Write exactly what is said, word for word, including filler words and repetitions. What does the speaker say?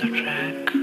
the track.